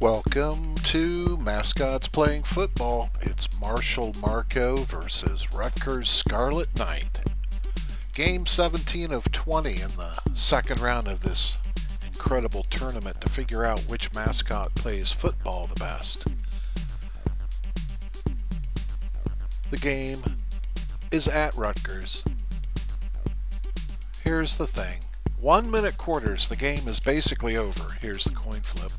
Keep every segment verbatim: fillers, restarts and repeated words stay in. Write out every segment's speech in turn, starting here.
Welcome to Mascots Playing Football. It's Marshall Marco versus Rutgers Scarlet Knight. Game seventeen of twenty in the second round of this incredible tournament to figure out which mascot plays football the best. The game is at Rutgers. Here's the thing. One minute quarters, the game is basically over. Here's the coin flip.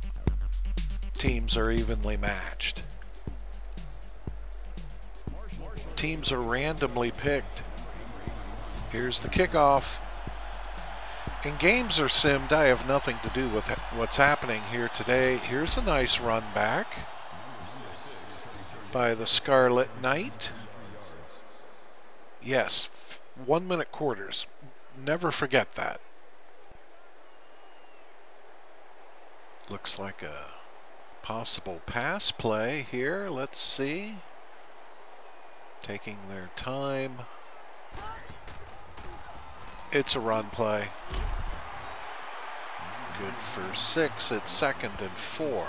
Teams are evenly matched. Teams are randomly picked. Here's the kickoff. And games are simmed. I have nothing to do with what's happening here today. Here's a nice run back by the Scarlet Knight. Yes, one minute quarters. Never forget that. Looks like a possible pass play here. Let's see. Taking their time. It's a run play. Good for six. It's second and four.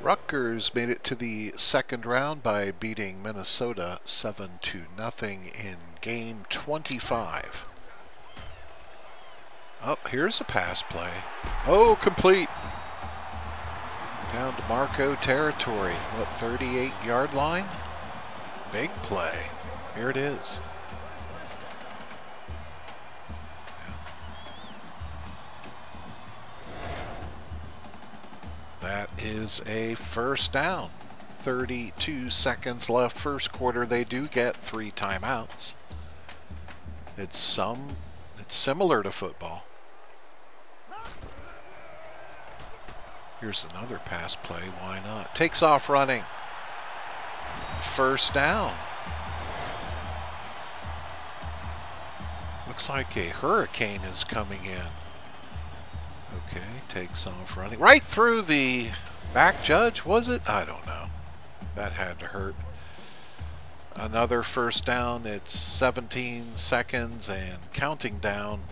Rutgers made it to the second round by beating Minnesota seven to nothing in game twenty-five. Oh, here's a pass play. Oh, complete. Down to Marco territory. What, thirty-eight yard line? Big play. Here it is. That is a first down. thirty-two seconds left. First quarter, they do get three timeouts. It's some, it's similar to football. Here's another pass play, why not? Takes off running. First down. Looks like a hurricane is coming in. Okay, takes off running. Right through the back judge, was it? I don't know. That had to hurt. Another first down. It's seventeen seconds and counting down.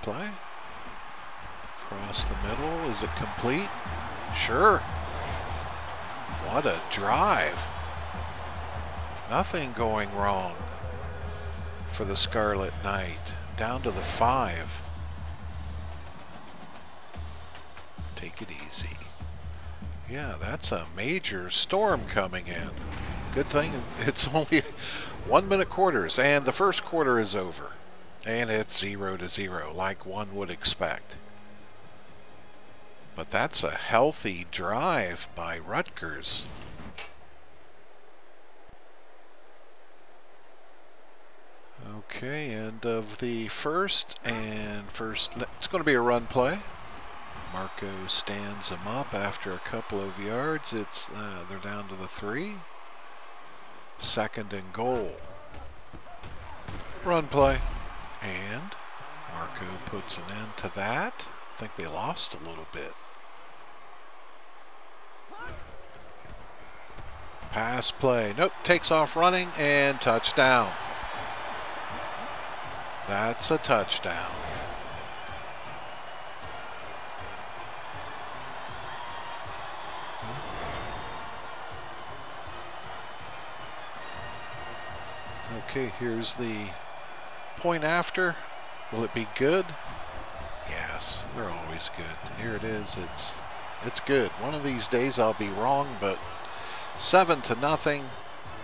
Play across the middle. Is it complete? Sure. What a drive. Nothing going wrong for the Scarlet Knight. Down to the five. Take it easy. Yeah, that's a major storm coming in. Good thing it's only one minute quarters and the first quarter is over. And it's zero to zero, like one would expect. But that's a healthy drive by Rutgers. Okay, end of the first, and first, it's going to be a run play. Marco stands him up after a couple of yards. It's uh, they're down to the three. Second and goal. Run play. And Marco puts an end to that. I think they lost a little bit. Pass play. Nope, takes off running and touchdown. That's a touchdown. Okay, here's the point after. Will it be good? Yes, they're always good. Here it is. It's it's good. One of these days I'll be wrong, but seven to nothing.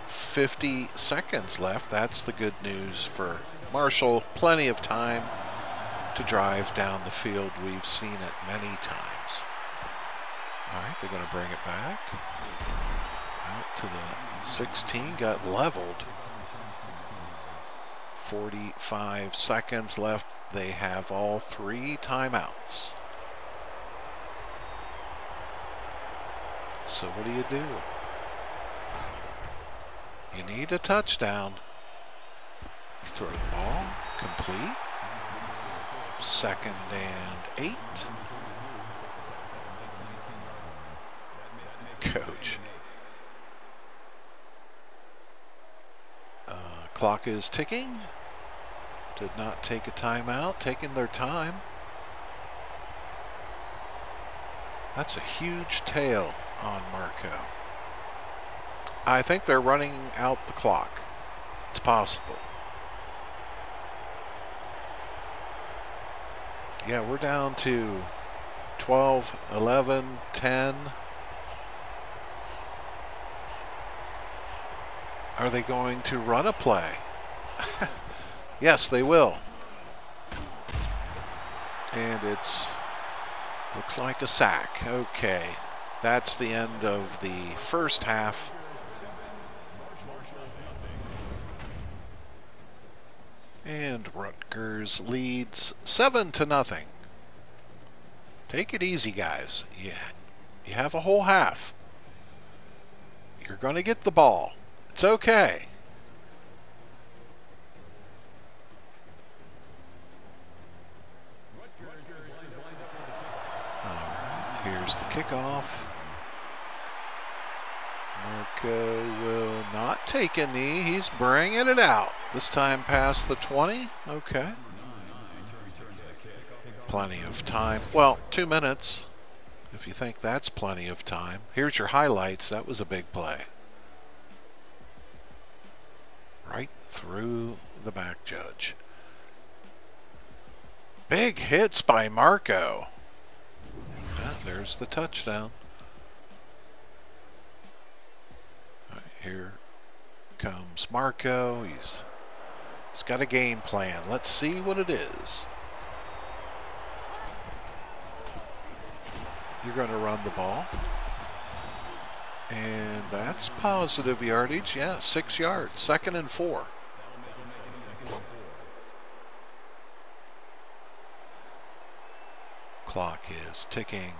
fifty seconds left. That's the good news for Marshall. Plenty of time to drive down the field. We've seen it many times. All right, they're going to bring it back out to the sixteen. Got leveled. forty-five seconds left. They have all three timeouts. So what do you do? You need a touchdown. Throw the ball. Complete. Second and eight. Coach. Clock is ticking. Did not take a timeout, taking their time. That's a huge tail on Marco. I think they're running out the clock. It's possible. Yeah, we're down to twelve, eleven, ten. Are they going to run a play? Yes, they will. And it's looks like a sack. Okay, that's the end of the first half. And Rutgers leads seven to nothing. Take it easy, guys. Yeah, you have a whole half. You're going to get the ball. It's okay. Right, here's the kickoff. Marco will not take a knee. He's bringing it out. This time past the twenty. Okay. Plenty of time. Well, two minutes, if you think that's plenty of time. Here's your highlights. That was a big play. Right through the back judge. Big hits by Marco. Ah, there's the touchdown. Right, here comes Marco. He's, he's got a game plan. Let's see what it is. You're going to run the ball. And that's positive yardage. Yeah, six yards. Second and four. Clock is ticking.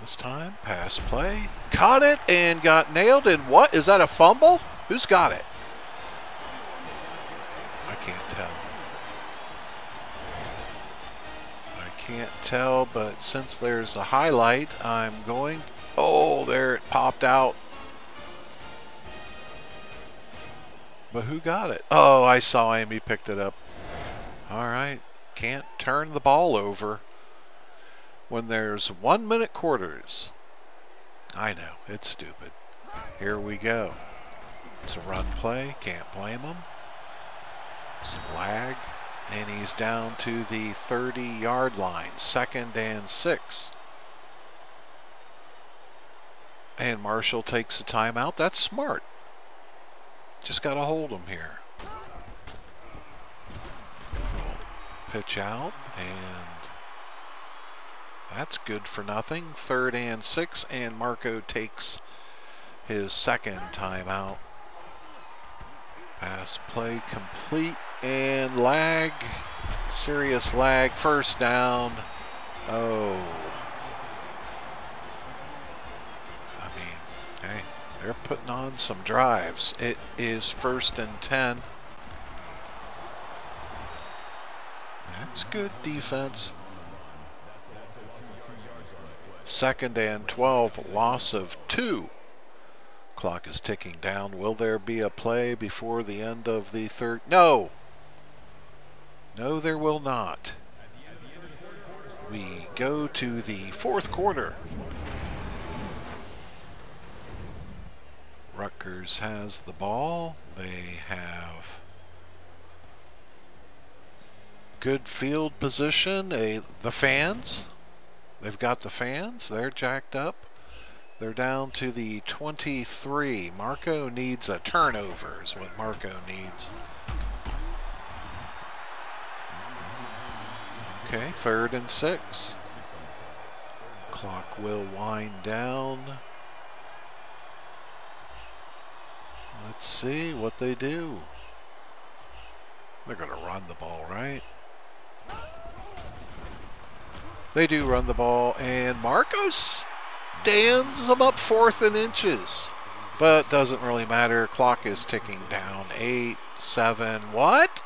This time, pass play. Caught it and got nailed. And what? Is that a fumble? Who's got it? I can't tell. Can't tell, but since there's a highlight, I'm going to, oh, there it popped out. But who got it? Oh, I saw him. He picked it up. All right. Can't turn the ball over when there's one minute quarters. I know. It's stupid. Here we go. It's a run play. Can't blame him. It's a flag. And he's down to the thirty-yard line, second and six. And Marshall takes a timeout. That's smart. Just got to hold him here. Pitch out, and that's good for nothing. Third and six, and Marco takes his second timeout. Pass play complete. And lag, serious lag, first down. Oh. I mean, hey, they're putting on some drives. It is first and ten. That's good defense. Second and twelve, loss of two. Clock is ticking down. Will there be a play before the end of the third? No! No, there will not. We go to the fourth quarter. Rutgers has the ball. They have good field position. A, the fans. They've got the fans. They're jacked up. They're down to the twenty-three. Marco needs a turnover is what Marco needs. Okay, third and six. Clock will wind down. Let's see what they do. They're going to run the ball, right? They do run the ball, and Marco stands them up fourth and inches. But doesn't really matter. Clock is ticking down. Eight, seven, what?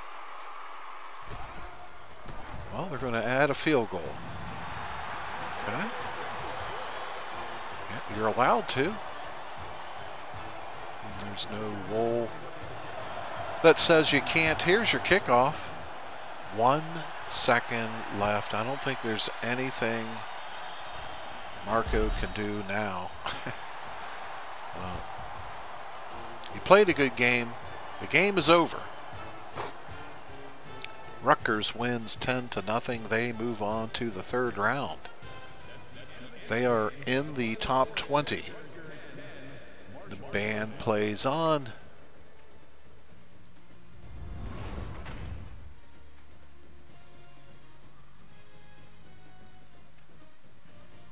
Well, they're going to add a field goal. Okay. Yeah, you're allowed to. And There's no roll that says you can't. Here's your kickoff. One second left. I don't think there's anything Marco can do now. Well, he played a good game. The game is over. Rutgers wins ten to nothing. They move on to the third round. They are in the top twenty. The band plays on.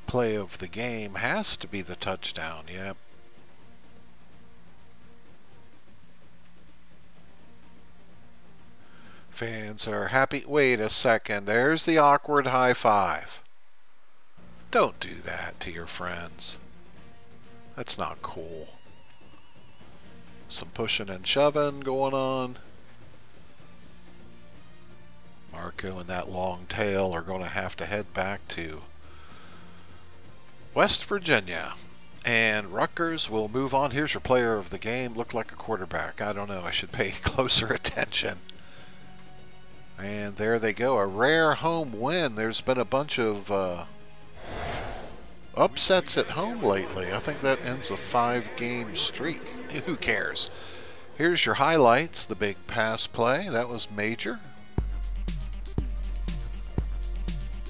Play of the game has to be the touchdown. Yep. Fans are happy. Wait a second. There's the awkward high five. Don't do that to your friends. That's not cool. Some pushing and shoving going on. Marco and that long tail are going to have to head back to West Virginia, and Rutgers will move on. Here's your player of the game. Looked like a quarterback. I don't know. I should pay closer attention. And there they go. A rare home win. There's been a bunch of uh, upsets at home lately. I think that ends a five-game streak. Who cares? Here's your highlights. The big pass play. That was major.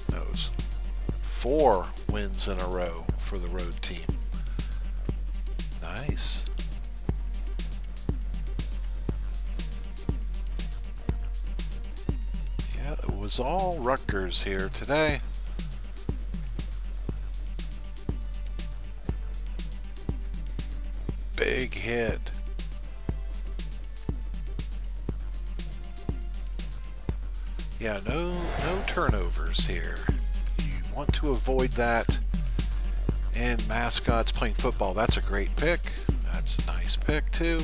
That was four wins in a row for the road team. Nice. Yeah, it was all Rutgers here today. Big hit. Yeah, no, no turnovers here. You want to avoid that in mascots playing football. That's a great pick. That's a nice pick too.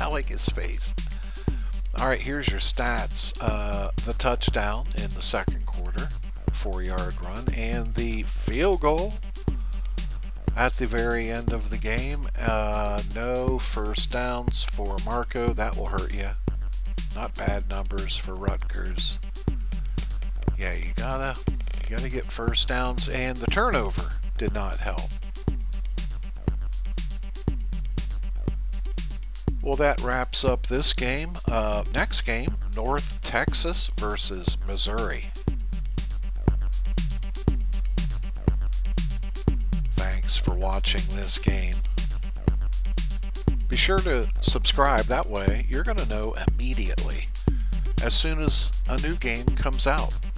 I like his face. All right, here's your stats. Uh, the touchdown in the second quarter, four-yard run, and the field goal at the very end of the game. Uh, no first downs for Marco. That will hurt you. Not bad numbers for Rutgers. Yeah, you gotta, you gotta get first downs, and the turnover did not help. Well, that wraps up this game. Uh, next game, North Texas versus Missouri. For watching this game. Be sure to subscribe, that way you're going to know immediately as soon as a new game comes out.